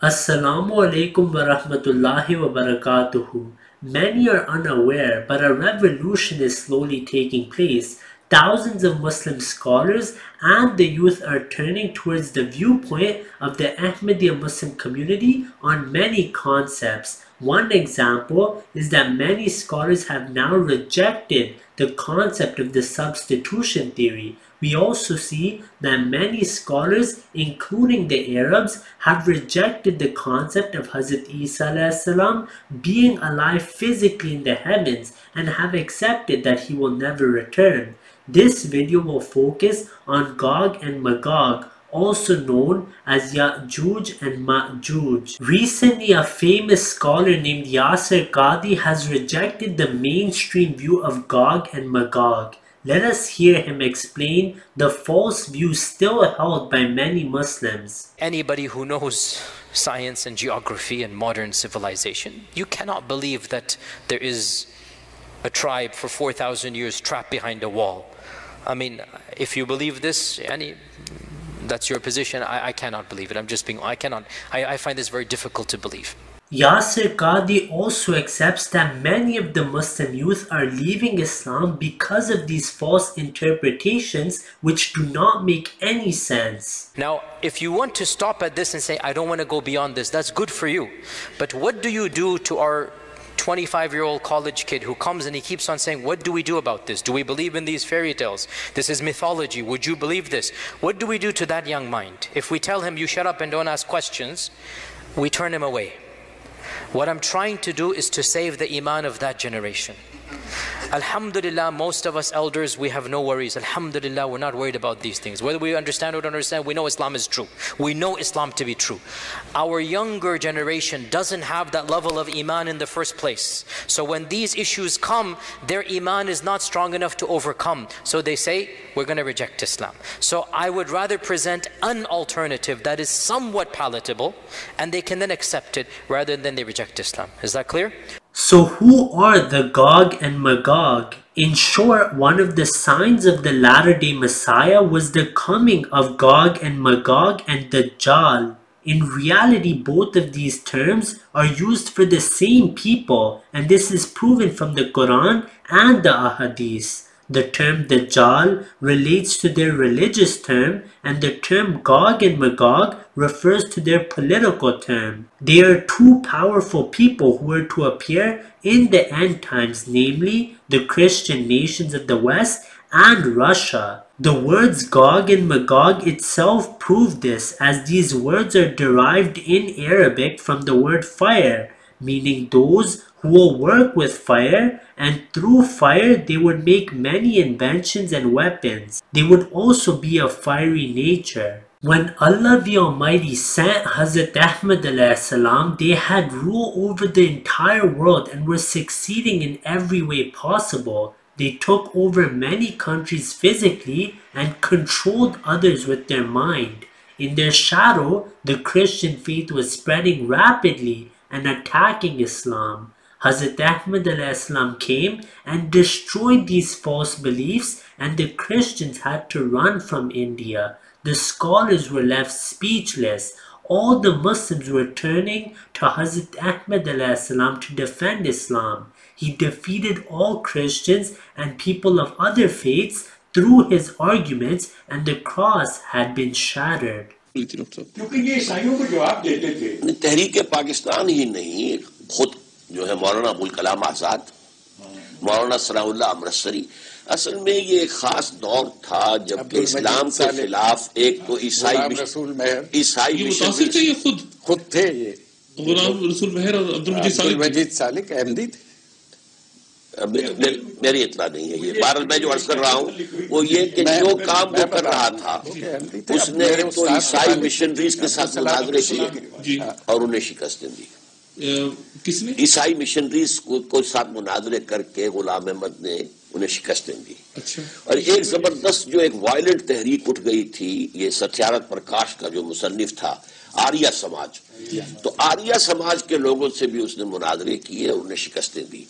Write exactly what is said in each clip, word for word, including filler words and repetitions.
Assalamualaikum warahmatullahi wabarakatuhu. Many are unaware, but a revolution is slowly taking place. Thousands of Muslim scholars and the youth are turning towards the viewpoint of the Ahmadiyya Muslim community on many concepts. One example is that many scholars have now rejected the concept of the substitution theory. We also see that many scholars, including the Arabs, have rejected the concept of Hazrat Isa being alive physically in the heavens and have accepted that he will never return. This video will focus on Gog and Magog, also known as Ya'juj and Ma'juj. Recently, a famous scholar named Yasir Qadhi has rejected the mainstream view of Gog and Magog. Let us hear him explain the false view still held by many Muslims. Anybody who knows science and geography and modern civilization, you cannot believe that there is a tribe for four thousand years trapped behind a wall. I mean, if you believe this, any... that's your position. I, I cannot believe it. I'm just being, I cannot, I, I find this very difficult to believe. Yasir Qadhi also accepts that many of the Muslim youth are leaving Islam because of these false interpretations which do not make any sense. Now, if you want to stop at this and say, I don't want to go beyond this, that's good for you. But what do you do to our twenty-five year old college kid who comes and he keeps on saying, what do we do about this? Do we believe in these fairy tales? This is mythology. Would you believe this? What do we do to that young mind? If we tell him, you shut up and don't ask questions, we turn him away. What I'm trying to do is to save the iman of that generation. Alhamdulillah, most of us elders, we have no worries. Alhamdulillah, we're not worried about these things. Whether we understand or don't understand, we know Islam is true. We know Islam to be true. Our younger generation doesn't have that level of iman in the first place. So when these issues come, their iman is not strong enough to overcome. So they say, we're going to reject Islam. So I would rather present an alternative that is somewhat palatable, and they can then accept it rather than they reject Islam. Is that clear? So who are the Gog and Magog? In short, one of the signs of the latter-day Messiah was the coming of Gog and Magog and Dajjal. In reality, both of these terms are used for the same people, and this is proven from the Quran and the Ahadith. The term Dajjal relates to their religious term, and the term Gog and Magog refers to their political term. They are two powerful people who are to appear in the end times, namely the Christian nations of the West and Russia. The words Gog and Magog itself prove this, as these words are derived in Arabic from the word fire, meaning those who will work with fire, and through fire they would make many inventions and weapons. They would also be of fiery nature. When Allah the Almighty sent Hazrat Ahmad alayhi salam, they had rule over the entire world and were succeeding in every way possible. They took over many countries physically and controlled others with their mind. In their shadow, the Christian faith was spreading rapidly and attacking Islam. Hazrat Ahmad alayhi salam came and destroyed these false beliefs, and the Christians had to run from India. The scholars were left speechless. All the Muslims were turning to Hazrat Ahmad alayhi salam to defend Islam. He defeated all Christians and people of other faiths through his arguments, and the cross had been shattered. क्योंकि ये ईसाइयों को जवाब देते थे तहरीक पाकिस्तान ही नहीं खुद जो है मौलाना अबुल कलाम आजाद मौलाना सनाउल्ला अमृतसरी असल में ये एक खास दौर था जबकि इस्लाम के खिलाफ एक तो ईसाई ईसाई ये खुद खुद थे ये गुलाम रसूल मेहर और अब्दुल मजीद सालिक मजीद सालिक अहमदी थे मेरी इतना नहीं है ये बहरहाल मैं जो अर्ज कर रहा हूँ वो ये कि जो काम वो कर रहा था उसने तो ईसाई मिशनरीज के साथ मुनाजरे किए और उन्हें शिकस्त दी किसने ईसाई मिशनरीज को साथ मुनाजरे करके गुलाम अहमद ने उन्हें शिकस्त दी और एक जबरदस्त जो एक वायलेंट तहरीक उठ गई थी ये सत्यारत प्रकाश का जो मुसन्निफ था आर्या समाज तो आर्या समाज के लोगों से भी उसने मुनाजरे किए और उन्हें शिकस्तें दी.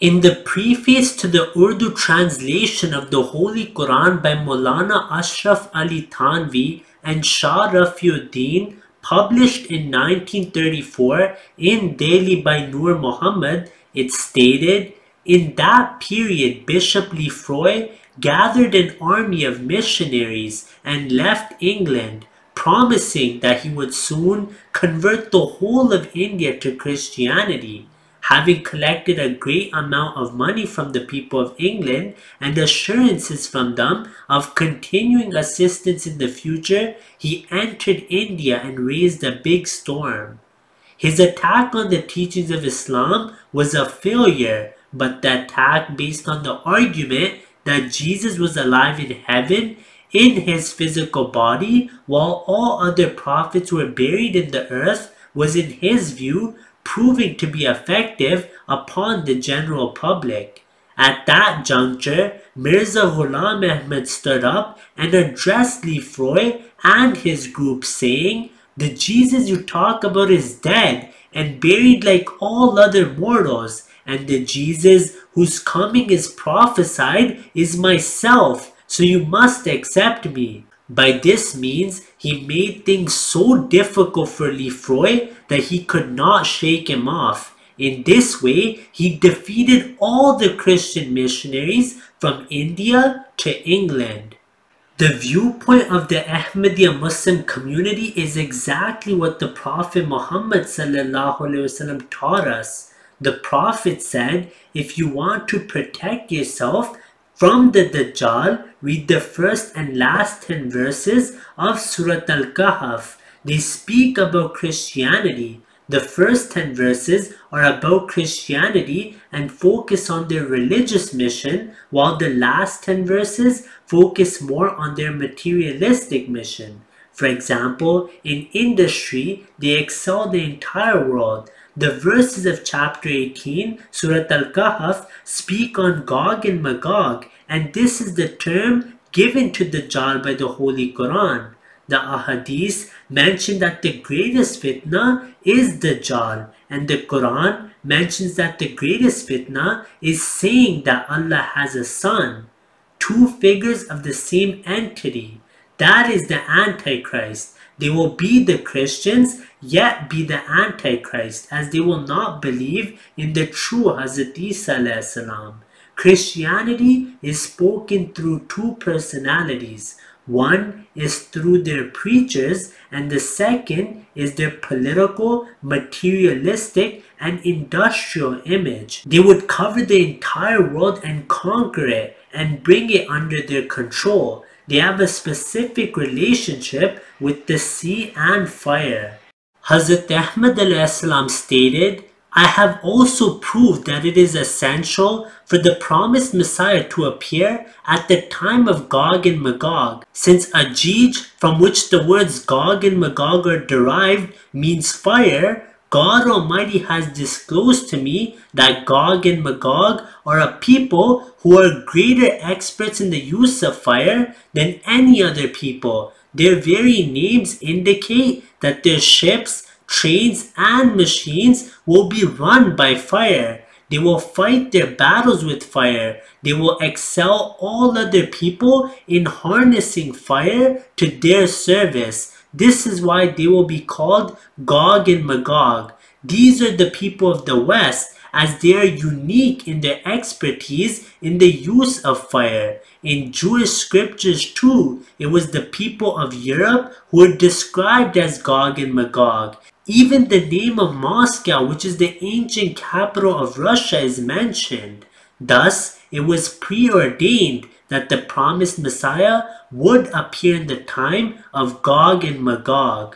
In In the preface to the Urdu translation of the Holy Quran by Maulana Ashraf Ali Thanvi and Shah Rafiuddin, published in nineteen thirty-four in Delhi by Nur Muhammad, it stated, "In that period, Bishop Lefroy gathered an army of missionaries and left England, promising that he would soon convert the whole of India to Christianity. Having collected a great amount of money from the people of England and assurances from them of continuing assistance in the future, he entered India and raised a big storm. His attack on the teachings of Islam was a failure, but the attack based on the argument that Jesus was alive in heaven in his physical body while all other prophets were buried in the earth was, in his view, proving to be effective upon the general public. At that juncture, Mirza Ghulam Ahmad stood up and addressed Lefroy and his group, saying, 'The Jesus you talk about is dead and buried like all other mortals, and the Jesus whose coming is prophesied is myself, so you must accept me.' By this means, he made things so difficult for Lefroy that he could not shake him off. In this way, he defeated all the Christian missionaries from India to England." The viewpoint of the Ahmadiyya Muslim community is exactly what the Prophet Muhammad ﷺ taught us. The Prophet said, "If you want to protect yourself from the Dajjal, read the first and last ten verses of Surah Al-Kahf. They speak about Christianity. The first ten verses are about Christianity and focus on their religious mission, while the last ten verses focus more on their materialistic mission. For example, in industry, they excel the entire world. The verses of chapter eighteen, Surah Al-Kahf, speak on Gog and Magog, and this is the term given to Dajjal by the Holy Quran. The Ahadith mention that the greatest fitna is Dajjal, and the Quran mentions that the greatest fitna is saying that Allah has a son. Two figures of the same entity. That is the Antichrist. They will be the Christians, yet be the Antichrist, as they will not believe in the true Hazrat Isa. Christianity is spoken through two personalities. One is through their preachers, and the second is their political, materialistic, and industrial image. They would cover the entire world and conquer it and bring it under their control. They have a specific relationship with the sea and fire." Hazrat Ahmad alayhi salam stated, "I have also proved that it is essential for the promised Messiah to appear at the time of Gog and Magog, since Ajij, from which the words Gog and Magog are derived, means fire. God Almighty has disclosed to me that Gog and Magog are a people who are greater experts in the use of fire than any other people. Their very names indicate that their ships, trains, and machines will be run by fire. They will fight their battles with fire. They will excel all other people in harnessing fire to their service. This is why they will be called Gog and Magog. These are the people of the West, as they are unique in their expertise in the use of fire. In Jewish scriptures too, it was the people of Europe who were described as Gog and Magog. Even the name of Moscow, which is the ancient capital of Russia, is mentioned. Thus, it was preordained that the promised Messiah would appear in the time of Gog and Magog."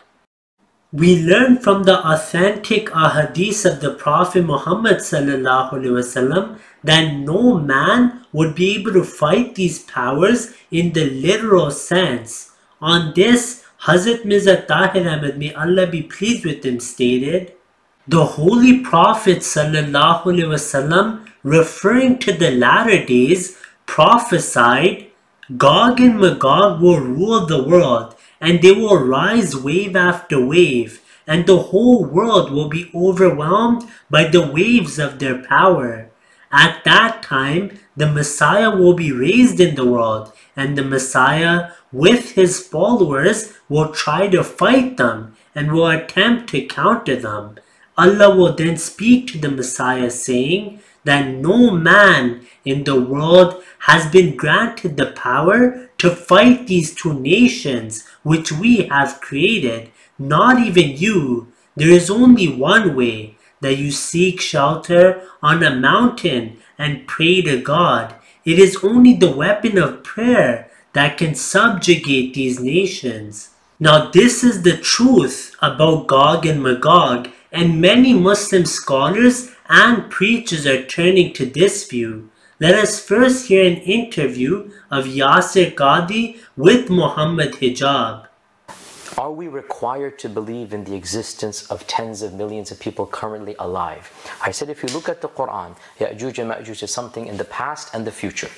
We learn from the authentic ahadith of the Prophet Muhammad ﷺ that no man would be able to fight these powers in the literal sense. On this, Hazrat Mirza Tahir Ahmad, may Allah be pleased with him, stated, "The Holy Prophet ﷺ, referring to the latter days, prophesied, 'Gog and Magog will rule the world, and they will rise wave after wave, and the whole world will be overwhelmed by the waves of their power. At that time, the Messiah will be raised in the world, and the Messiah with his followers will try to fight them and will attempt to counter them. Allah will then speak to the Messiah saying that no man in the world has been granted the power to fight these two nations which we have created, not even you. There is only one way, that you seek shelter on a mountain and pray to God. It is only the weapon of prayer that can subjugate these nations. Now this is the truth about Gog and Magog, and many Muslim scholars and preachers are turning to this view. Let us first hear an interview of Yasir Qadhi with Muhammad Hijab. Are we required to believe in the existence of tens of millions of people currently alive? I said if you look at the Quran, Ya'juj and Ma'juj is something in the past and the future,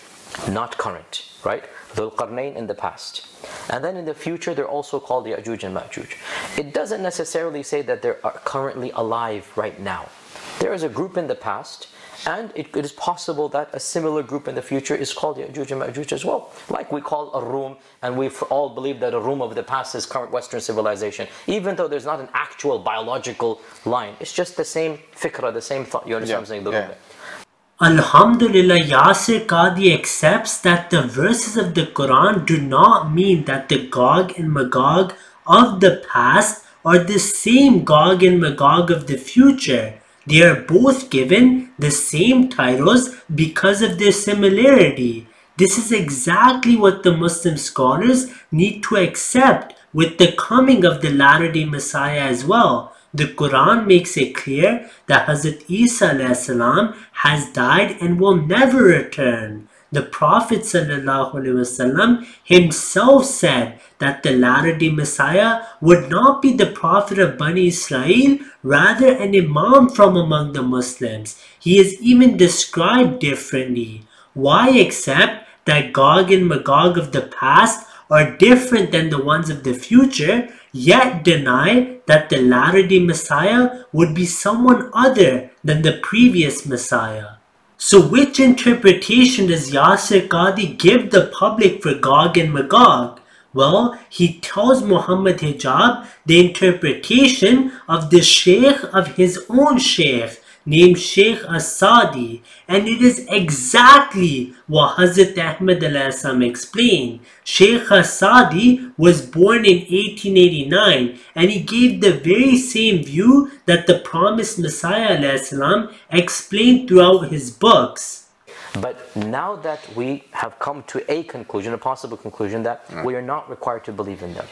not current, right? Dhul Qarnayn in the past. And then in the future, they're also called Ya'juj and Ma'juj. It doesn't necessarily say that they are currently alive right now. There is a group in the past, and it, it is possible that a similar group in the future is called Ya'juj and Ma'juj as well. Like we call a Rum, and we all believe that a Rum of the past is current Western civilization, even though there's not an actual biological line. It's just the same fikra, the same thought. You understand yeah, what I'm saying? The yeah. Rum. Alhamdulillah, Yasir Qadhi accepts that the verses of the Quran do not mean that the Gog and Magog of the past are the same Gog and Magog of the future. They are both given the same titles because of their similarity. This is exactly what the Muslim scholars need to accept with the coming of the latter-day Messiah as well. The Quran makes it clear that Hazrat Isa has died and will never return. The Prophet himself said that the latter-day Messiah would not be the Prophet of Bani Israel, rather an Imam from among the Muslims. He is even described differently. Why accept that Gog and Magog of the past are different than the ones of the future, yet deny that the latter-day Messiah would be someone other than the previous Messiah? So which interpretation does Yasir Qadhi give the public for Gog and Magog? Well, he tells Muhammad Hijab the interpretation of the Sheikh of his own Sheikh, named Sheikh Asadi, and it is exactly what Hazrat Ahmad explained. Sheikh Asadi was born in eighteen eighty-nine, and he gave the very same view that the promised Messiah explained throughout his books. But now that we have come to a conclusion, a possible conclusion, that mm. we are not required to believe in them,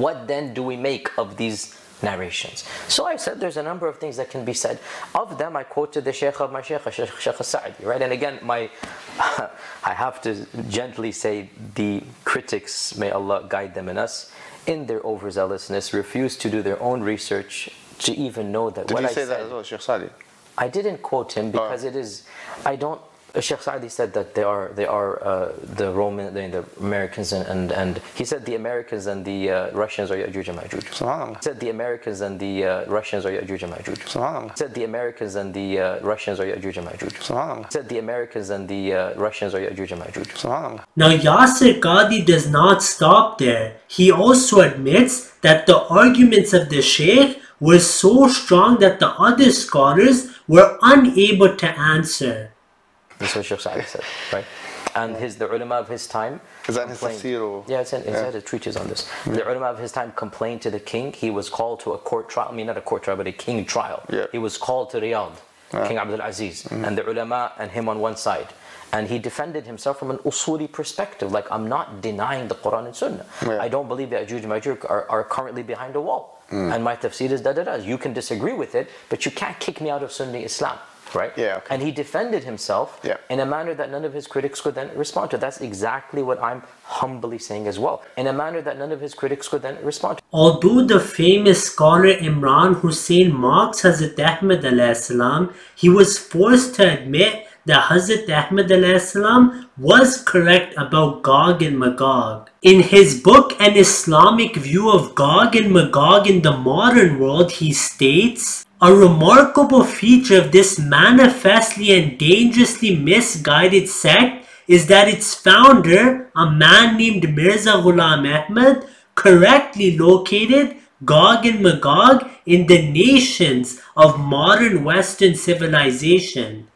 what then do we make of these narrations? So I said there's a number of things that can be said. Of them, I quoted the Sheikh of my Sheikh, Sheikh Sa'di, right? And again, my, I have to gently say the critics, may Allah guide them and us, in their overzealousness, refuse to do their own research to even know that. Did what you I say said, that as well, Sheikh Sa'di? I didn't quote him because oh. it is, I don't, Sheikh Sa'di said that they are, they are uh, the Roman, the, the Americans, and, and, and he said the Americans and the uh, Russians are Ya'juj and Ma'juj. SubhanAllah. He said the Americans and the uh, Russians are Ya'juj and Ma'juj. SubhanAllah. He said the Americans and the uh, Russians are Ya'juj and Ma'juj. SubhanAllah. He said the Americans and the uh, Russians are Ya'juj and Ma'juj. SubhanAllah. Now Yasir Qadhi does not stop there. He also admits that the arguments of the Sheikh were so strong that the other scholars were unable to answer. That's what Sheikh Sa'di said, right? And his, the ulama of his time... Is that his tafsir? Yeah, it's in, it's yeah. in a treatise on this. Yeah. The ulama of his time complained to the king. He was called to a court trial. I mean, not a court trial, but a king trial. Yeah. He was called to Riyadh, yeah. King Abdul Aziz. Mm-hmm. And the ulama and him on one side. And he defended himself from an usuli perspective. Like, I'm not denying the Quran and Sunnah. Yeah. I don't believe that Ya'juj and Ma'juj are, are currently behind a wall. Mm. And my tafsir is da-da-da. You can disagree with it, but you can't kick me out of Sunni Islam. Right? Yeah. Okay. And he defended himself yeah. in a manner that none of his critics could then respond to. That's exactly what I'm humbly saying as well. In a manner that none of his critics could then respond to. Although the famous scholar Imran Hussein mocks Hazrat Ahmad alayhi salam, he was forced to admit that Hazrat Ahmad alayhi salam was correct about Gog and Magog. In his book, An Islamic View of Gog and Magog in the Modern World, he states, A remarkable feature of this manifestly and dangerously misguided sect is that its founder, a man named Mirza Ghulam Ahmad, correctly located Gog and Magog in the nations of modern Western civilization.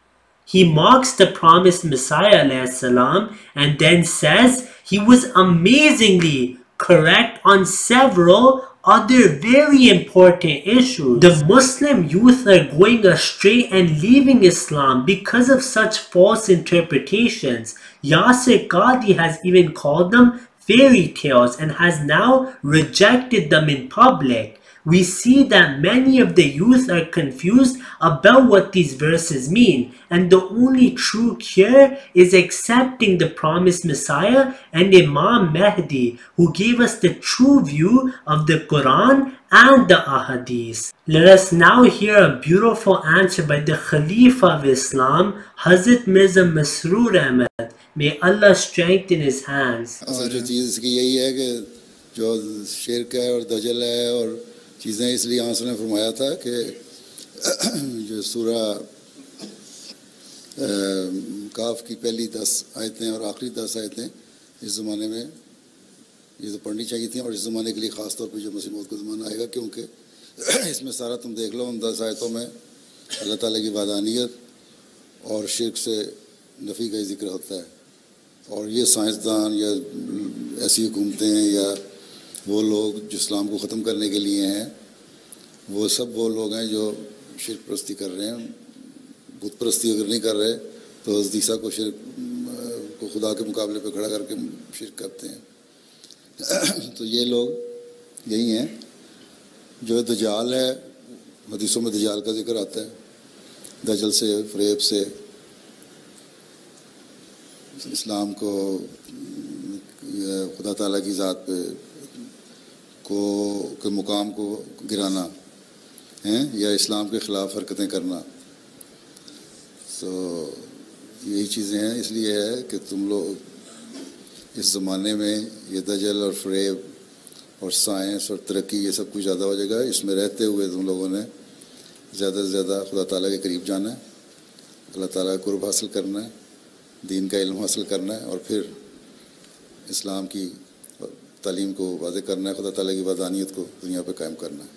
He mocks the promised Messiah alayhi salam and then says he was amazingly correct on several other very important issues. The Muslim youth are going astray and leaving Islam because of such false interpretations. Yasir Qadhi has even called them fairy tales and has now rejected them in public. We see that many of the youth are confused about what these verses mean, and the only true cure is accepting the promised Messiah and Imam Mahdi, who gave us the true view of the Quran and the Ahadith. Let us now hear a beautiful answer by the Khalifa of Islam, Hazrat Mirza Masroor Ahmad. May Allah strengthen his hands. چیزیں اس لیے آنس نے فرمایا تھا کہ جو سورہ کاف کی پہلی دس آیتیں اور آخری دس آیتیں اس زمانے میں یہ تو پڑھنی چاہیے تھیں اور اس زمانے کے لیے خاص طور پر جو مسلم موت کا زمانہ آئے گا کیونکہ اس میں سارا تم دیکھ لو ان دس آیتوں میں اللہ تعالیٰ کی وحدانیت اور شرک سے نفی کا ذکر ہوتا ہے اور یہ سائنسدان یا ایسی حکومتیں ہیں یا وہ لوگ جو اسلام کو ختم کرنے کے لیے ہیں وہ سب وہ لوگ ہیں جو شرک پرستی کر رہے ہیں بت پرستی اگر نہیں کر رہے تو حضرت عیسیٰ کو شرک کو خدا کے مقابلے پہ کھڑا کر کے شرک کرتے ہیں تو یہ لوگ یہی ہیں جو دجال ہے حدیثوں میں دجال کا ذکر آتا ہے دجل سے فریب سے اسلام کو خدا تعالیٰ کی ذات پہ کے مقام کو گرانا یا اسلام کے خلاف حرکتیں کرنا تو یہی چیزیں ہیں اس لیے ہے کہ تم لوگ اس زمانے میں یہ دجل اور فریب اور سائنس اور ترقی یہ سب کچھ زیادہ ہو جائے گا اس میں رہتے ہوئے تم لوگوں نے زیادہ سے زیادہ خدا تعالیٰ کے قریب جانا ہے اللہ تعالیٰ کا قرب حاصل کرنا ہے دین کا علم حاصل کرنا ہے اور پھر اسلام کی تعلیم کو واضح کرنا ہے خدا تعالیٰ کی وحدانیت کو دنیا پہ قائم کرنا ہے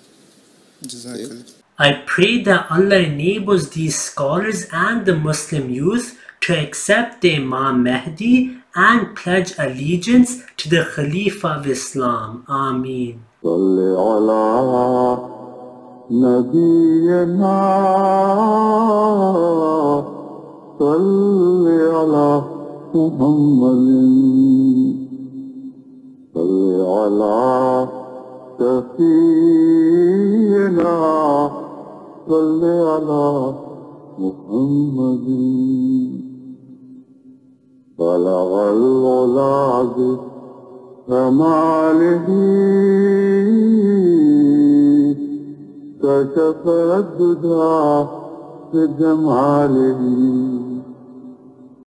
I pray that Allah enables these scholars and the Muslim youth to accept the Imam Mahdi and pledge allegiance to the Khalifa of Islam. Ameen. صلی علی نبینا صلی علی محمد صل على سيدنا صل على محمد بلغ العلا بكماله كشف الدجى بجماله